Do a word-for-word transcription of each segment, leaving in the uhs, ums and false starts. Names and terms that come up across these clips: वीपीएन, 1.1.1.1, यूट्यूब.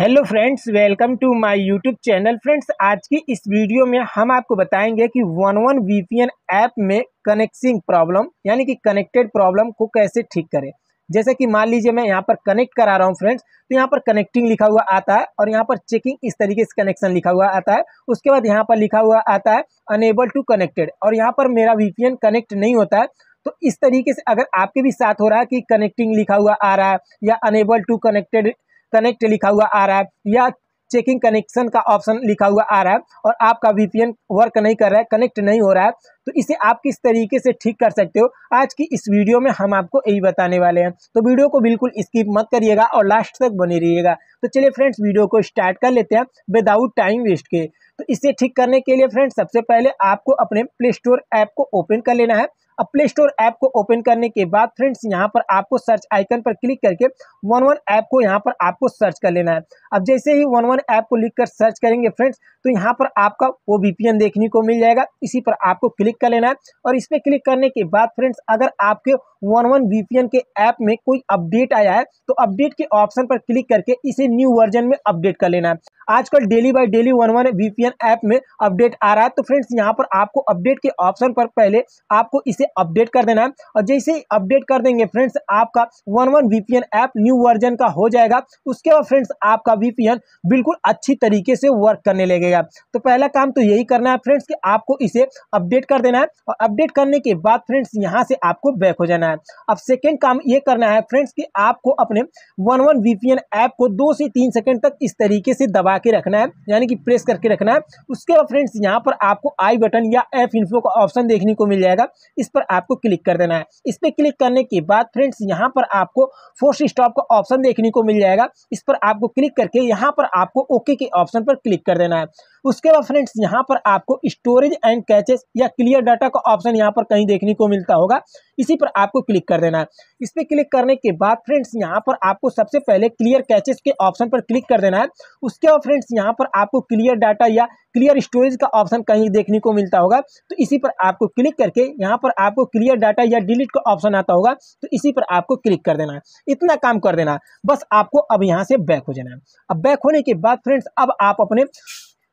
Hello friends, welcome to my यूट्यूब channel. Friends, आज की इस वीडियो में हम आपको बताएंगे कि वन वन वीपीएन ऐप में कनेक्टिंग प्रॉब्लम यानी कि कनेक्टेड प्रॉब्लम को कैसे ठीक करें। जैसे कि मान लीजिए मैं यहाँ पर कनेक्ट करा रहा हूँ फ्रेंड्स, तो यहाँ पर कनेक्टिंग लिखा हुआ आता है और यहाँ पर चेकिंग इस तरीके से कनेक्शन लिखा हुआ आता है। उसके बाद यहाँ पर लिखा हुआ आता है अनेबल टू कनेक्टेड और यहाँ पर मेरा वीपीएन कनेक्ट नहीं होता है। तो इस तरीके से अगर आपके भी साथ हो रहा है कि कनेक्टिंग लिखा हुआ आ रहा है या अनेबल टू कनेक्टेड कनेक्ट लिखा हुआ आ रहा है या चेकिंग कनेक्शन का ऑप्शन लिखा हुआ आ रहा है और आपका वीपीएन वर्क नहीं कर रहा है, कनेक्ट नहीं हो रहा है, तो इसे आप किस तरीके से ठीक कर सकते हो, आज की इस वीडियो में हम आपको यही बताने वाले हैं। तो वीडियो को बिल्कुल स्किप मत करिएगा और लास्ट तक बने रहिएगा। तो चलिए फ्रेंड्स, वीडियो को स्टार्ट कर लेते हैं विदाउट टाइम वेस्ट के। तो इसे ठीक करने के लिए फ्रेंड्स सबसे पहले आपको अपने प्ले स्टोर ऐप को ओपन कर लेना है। अब प्ले स्टोर ऐप को ओपन करने के बाद फ्रेंड्स यहाँ पर आपको सर्च आइकन पर क्लिक करके वन वन ऐप को यहाँ पर आपको सर्च कर लेना है। अब जैसे ही वन वन ऐप को लिख कर सर्च करेंगे फ्रेंड्स, तो यहाँ पर आपका वो वीपीएन देखने को मिल जाएगा। इसी पर आपको क्लिक कर लेना है और इस पर क्लिक करने के बाद फ्रेंड्स अगर आपके वन वन वीपीएन के ऐप में कोई अपडेट आया है तो अपडेट के ऑप्शन पर क्लिक करके इसे न्यू वर्जन में अपडेट कर लेना है। आजकल daily by daily one one वीपीएन app में अपडेट आ रहा है, तो फ्रेंड्स यहाँ पर आपको अपडेट के ऑप्शन पर पहले आपको इसे अपडेट कर देना है और जैसे ही अपडेट कर देंगे फ्रेंड्स आपका one one वीपीएन app new version का हो जाएगा। उसके बाद फ्रेंड्स आपका वीपीएन बिल्कुल अच्छी तरीके से वर्क करने लगेगा। तो पहला काम तो यही करना है फ्रेंड्स कि आपको इसे अपडेट कर देना है और अपडेट करने के बाद फ्रेंड्स यहाँ से आपको बैक हो जाना है। अब सेकेंड काम ये करना है फ्रेंड्स कि आपको अपने वन वन वीपीएन ऐप को दो से तीन सेकेंड तक इस तरीके से दबा के रखना है, यानी कि प्रेस करके रखना है। उसके बाद फ्रेंड्स यहाँ पर आपको आई बटन या ऐप इन्फो का ऑप्शन देखने को मिल जाएगा, इस पर आपको क्लिक कर देना है। इस पर क्लिक करने के बाद फ्रेंड्स यहाँ पर आपको फोर्स स्टॉप का ऑप्शन देखने को मिल जाएगा। इस पर आपको क्लिक करके यहाँ पर आपको ओके के ऑप्शन पर क्लिक कर देना है। उसके बाद फ्रेंड्स यहाँ पर आपको स्टोरेज एंड कैचेस या क्लियर डाटा का ऑप्शन यहाँ पर कहीं देखने को मिलता होगा, इसी पर आपको क्लिक कर देना है। इस पर क्लिक करने के बाद फ्रेंड्स यहाँ पर आपको सबसे पहले क्लियर कैचेस के ऑप्शन पर क्लिक कर देना है। उसके बाद फ्रेंड्स यहाँ पर आपको क्लियर डाटा या क्लियर स्टोरेज का ऑप्शन कहीं देखने को मिलता होगा, तो इसी पर आपको क्लिक करके यहाँ पर आपको क्लियर डाटा या डिलीट का ऑप्शन आता होगा, तो इसी पर आपको क्लिक कर देना है। इतना काम कर देना है, बस आपको अब यहाँ से बैक हो जाना है। अब बैक होने के बाद फ्रेंड्स अब आप अपने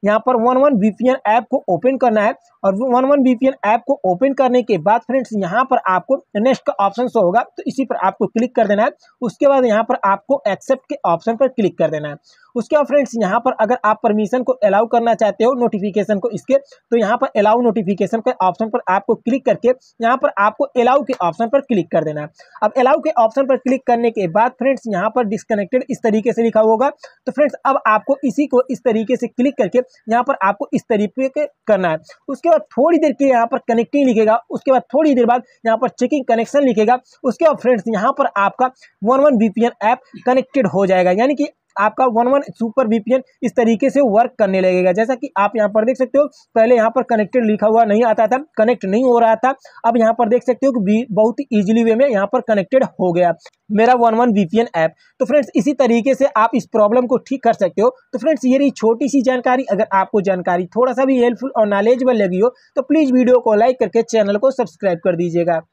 यहाँ पर वन वन वीपीएन ऐप को ओपन करना है और वन वन वीपीएन ऐप को ओपन करने के बाद फ्रेंड्स यहाँ पर आपको नेक्स्ट का ऑप्शन शो होगा, तो इसी पर आपको क्लिक कर देना है। उसके बाद यहाँ पर आपको एक्सेप्ट के ऑप्शन पर क्लिक कर देना है। उसके बाद फ्रेंड्स यहाँ पर अगर आप परमिशन को अलाउ करना चाहते हो नोटिफिकेशन को इसके, तो यहाँ पर अलाउ नोटिफिकेशन के ऑप्शन पर आपको क्लिक करके यहाँ पर आपको अलाउ के ऑप्शन पर क्लिक कर देना है। अब अलाउ के ऑप्शन पर क्लिक करने के बाद फ्रेंड्स यहाँ पर डिस्कनेक्टेड इस तरीके से लिखा होगा, तो फ्रेंड्स अब आपको इसी को इस तरीके से क्लिक करके यहाँ पर आपको इस तरीके के करना है। उसके बाद थोड़ी देर के यहाँ पर कनेक्टिंग लिखेगा, उसके बाद थोड़ी देर बाद यहाँ पर चेकिंग कनेक्शन लिखेगा। उसके बाद फ्रेंड्स यहाँ पर आपका one one वीपीएन app connected हो जाएगा, यानी कि आपका वन वन सुपर वीपीएन इस तरीके से वर्क करने लगेगा। जैसा कि आप यहाँ पर देख सकते हो, पहले यहाँ पर कनेक्टेड लिखा हुआ नहीं आता था, कनेक्ट नहीं हो रहा था, अब यहाँ पर देख सकते हो कि बहुत ही ईजिली वे में यहाँ पर कनेक्टेड हो गया मेरा वन वन वीपीएन ऐप। तो फ्रेंड्स इसी तरीके से आप इस प्रॉब्लम को ठीक कर सकते हो। तो फ्रेंड्स ये रही छोटी सी जानकारी। अगर आपको जानकारी थोड़ा सा भी हेल्पफुल और नॉलेजेबल लगी हो तो प्लीज़ वीडियो को लाइक करके चैनल को सब्सक्राइब कर दीजिएगा।